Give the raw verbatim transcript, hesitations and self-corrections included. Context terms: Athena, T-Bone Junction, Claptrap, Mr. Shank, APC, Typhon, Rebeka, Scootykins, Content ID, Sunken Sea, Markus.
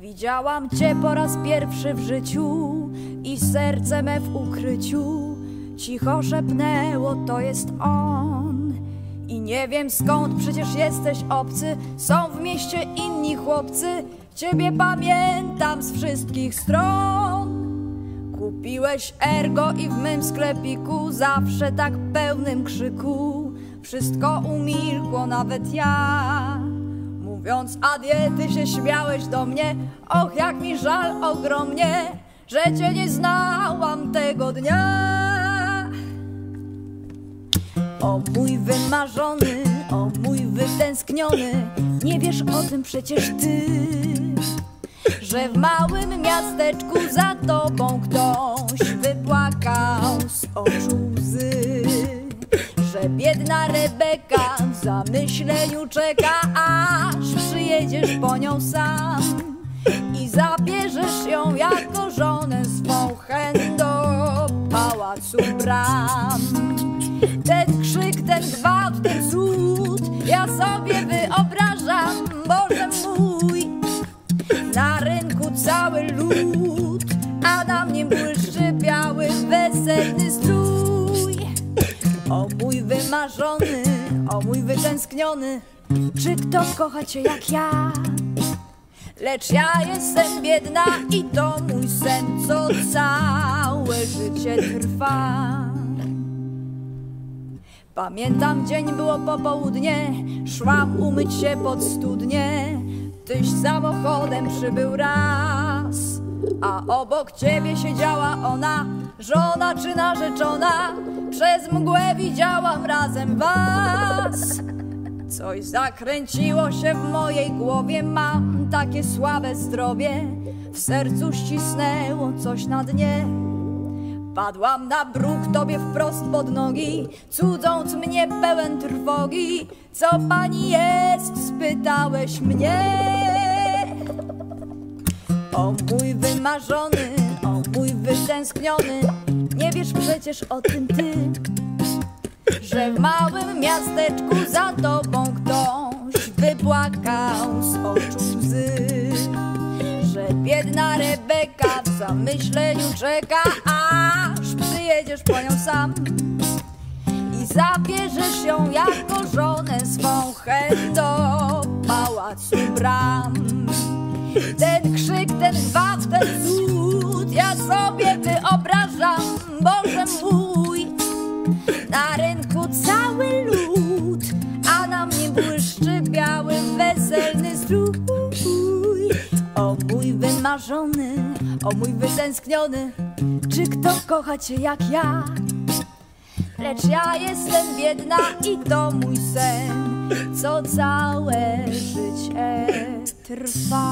Widziałam Cię po raz pierwszy w życiu i serce me w ukryciu cicho szepnęło, to jest on. I nie wiem skąd, przecież jesteś obcy, są w mieście inni chłopcy, Ciebie pamiętam z wszystkich stron. Kupiłeś ergo i w mym sklepiku, zawsze tak pełnym krzyku, wszystko umilkło, nawet ja. Mówiąc adieu, ty się śmiałeś do mnie, och, jak mi żal ogromnie, że cię nie znałam tego dnia. O mój wymarzony, o mój wytęskniony, nie wiesz o tym przecież ty, że w małym miasteczku za tobą ktoś wypłakał z oczu łzy, że biedna Rebeka w zamyśleniu czeka, aż przyjedziesz po nią sam i zabierzesz ją jako żonę swą hen do pałacu bram. Ten krzyk, ten gwałt, ten cud, ja sobie wyobrażam, Boże mój, na rynku cały lud, a na mnie błyszczy biały weselny strój. O mój wymarzony, o mój wytęskniony, czy kto kocha cię jak ja? Lecz ja jestem biedna i to mój sen, co całe życie trwa. Pamiętam, dzień było popołudnie, szłam umyć się pod studnie, tyś samochodem przybył raz, a obok ciebie siedziała ona, żona czy narzeczona, przez mgłę widziałam razem was. Coś zakręciło się w mojej głowie, mam takie słabe zdrowie, w sercu ścisnęło coś na dnie. Padłam na bruk tobie wprost pod nogi, cudząc mnie pełen trwogi. Co pani jest? Spytałeś mnie. O mój wymarzony, o mój wytęskniony, nie wiesz przecież o tym ty, że w małym miasteczku za tobą ktoś wypłakał z oczu łzy, że biedna Rebeka w zamyśleniu czeka, aż przyjedziesz po nią sam i zabierzesz ją jako żonę swą hen do pałacu bram. Ten krzyk, ten gwałt, ten cud, ja sobie wyobrażam, Boże mój, na rynku cały lud, a na mnie błyszczy biały weselny strój. O mój wymarzony, o mój wytęskniony, czy kto kocha cię jak ja? Lecz ja jestem biedna i to mój sen, co całe życie trwa.